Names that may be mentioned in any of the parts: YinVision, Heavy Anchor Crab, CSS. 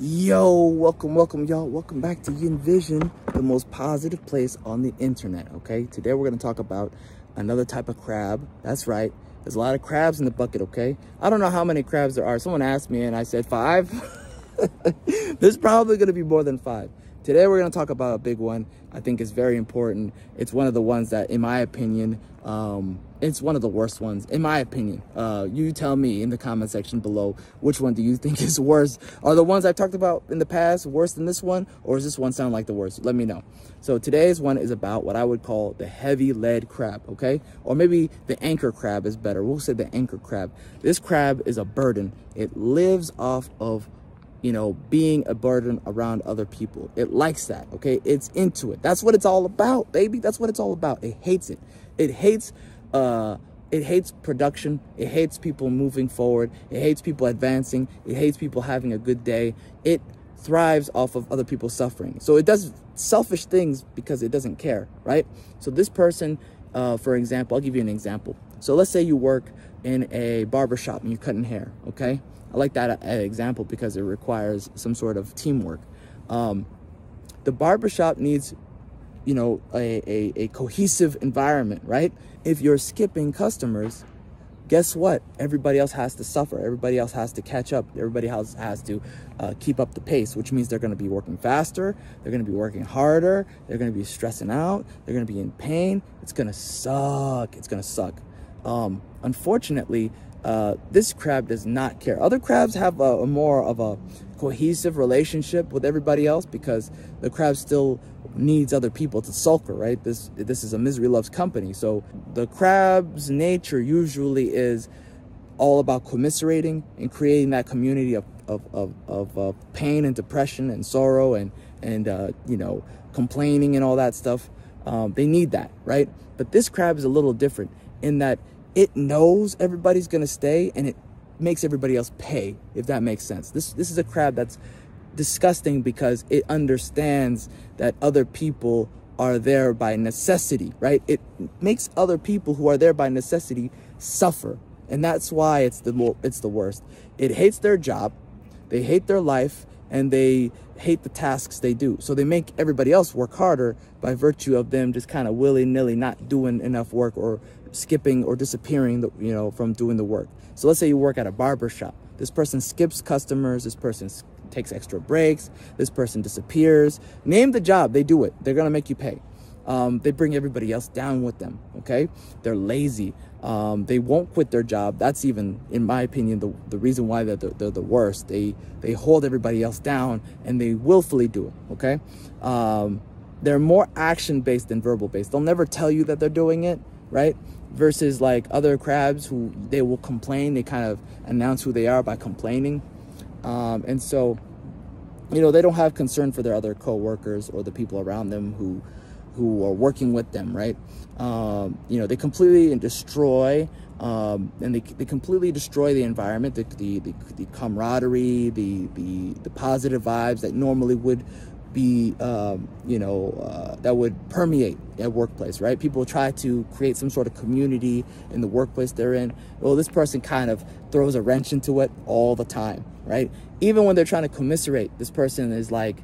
Yo, welcome y'all, welcome back to YinVision, the most positive place on the internet. Okay, today we're going to talk about another type of crab. That's right, there's a lot of crabs in the bucket. Okay, I don't know how many crabs there are. Someone asked me and I said 5. There's probably going to be more than 5. Today we're going to talk about a big one. I think it's very important. It's one of the ones that, in my opinion, it's one of the worst ones, in my opinion. You tell me in the comment section below, which one do you think is worse? Are the ones I've talked about in the past worse than this one? Or does this one sound like the worst? Let me know. So today's one is about what I would call the heavy lead crab, okay? Or maybe the anchor crab is better. We'll say the anchor crab. This crab is a burden. It lives off of, you know, being a burden around other people. It likes that, okay? It's into it. That's what it's all about, baby. That's what it's all about. It hates it. It hates production. It hates people moving forward. It hates people advancing. It hates people having a good day. It thrives off of other people suffering. So it does selfish things because it doesn't care, right? So this person, for example, I'll give you an example. So let's say you work in a barbershop and you're cutting hair, okay? I like that example because it requires some sort of teamwork. The barbershop needs, you know, a cohesive environment, right? If you're skipping customers, guess what? Everybody else has to suffer. Everybody else has to catch up. Everybody else has to keep up the pace, which means they're going to be working faster. They're going to be working harder. They're going to be stressing out. They're going to be in pain. It's going to suck. It's going to suck. Unfortunately, this crab does not care. Other crabs have a more of a cohesive relationship with everybody else because the crab still needs other people to succor, right? This is a misery loves company. So the crab's nature usually is all about commiserating and creating that community of pain and depression and sorrow and you know, complaining and all that stuff. They need that, right? But this crab is a little different in that it knows everybody's gonna stay and it makes everybody else pay, if that makes sense. This is a crab that's disgusting because it understands that other people are there by necessity, right? It makes other people who are there by necessity suffer, and that's why it's the worst. It hates their job, they hate their life, and they hate the tasks they do. So they make everybody else work harder by virtue of them just kind of willy-nilly not doing enough work or skipping or disappearing, you know, from doing the work. So let's say you work at a barber shop. This person skips customers. This person takes extra breaks. This person disappears. Name the job, they do it. They're gonna make you pay. They bring everybody else down with them, okay? They're lazy. They won't quit their job. That's even, in my opinion, the reason why they're the worst. They hold everybody else down and they willfully do it, okay? They're more action-based than verbal-based. They'll never tell you that they're doing it, right? Versus like other crabs who they will complain. They kind of announce who they are by complaining. And so, you know, they don't have concern for their other co-workers or the people around them who are working with them, right? You know, they completely destroy, and they completely destroy the environment, the camaraderie, the positive vibes that normally would be, you know, that would permeate at workplace, right? People try to create some sort of community in the workplace they're in. Well, this person kind of throws a wrench into it all the time, right? Even when they're trying to commiserate, this person is like,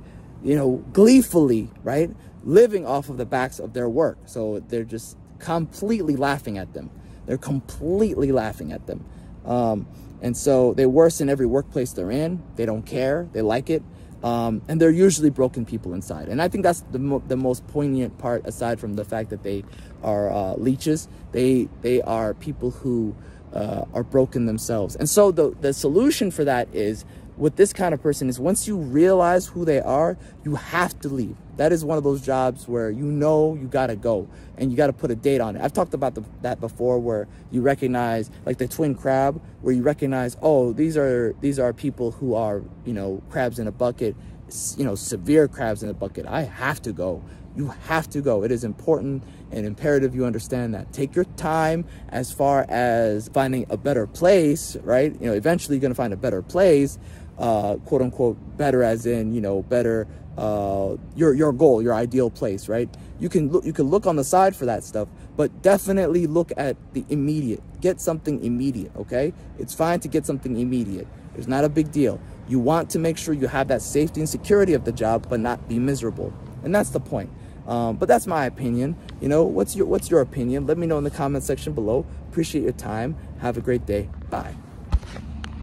you know, gleefully, right? Living off of the backs of their work. So they're just completely laughing at them. They're completely laughing at them. And so they worsen every workplace they're in. They don't care. They like it. And they're usually broken people inside. And I think that's the most poignant part, aside from the fact that they are leeches. They are people who are broken themselves. And so the solution for that is, with this kind of person, is once you realize who they are, you have to leave. That is one of those jobs where you know you gotta go and you gotta put a date on it. I've talked about that before, where you recognize, like the twin crab, where you recognize, oh, these are people who are, you know, crabs in a bucket, you know, severe crabs in a bucket. I have to go. You have to go. It is important and imperative you understand that. Take your time as far as finding a better place, right? You know, eventually you're gonna find a better place, quote unquote, better as in, you know, better, your goal, your ideal place, right? You can look on the side for that stuff, but definitely look at the immediate. Get something immediate, okay? It's fine to get something immediate. It's not a big deal. You want to make sure you have that safety and security of the job, but not be miserable. And that's the point. But that's my opinion. You know, what's your opinion? Let me know in the comment section below. Appreciate your time. Have a great day. Bye.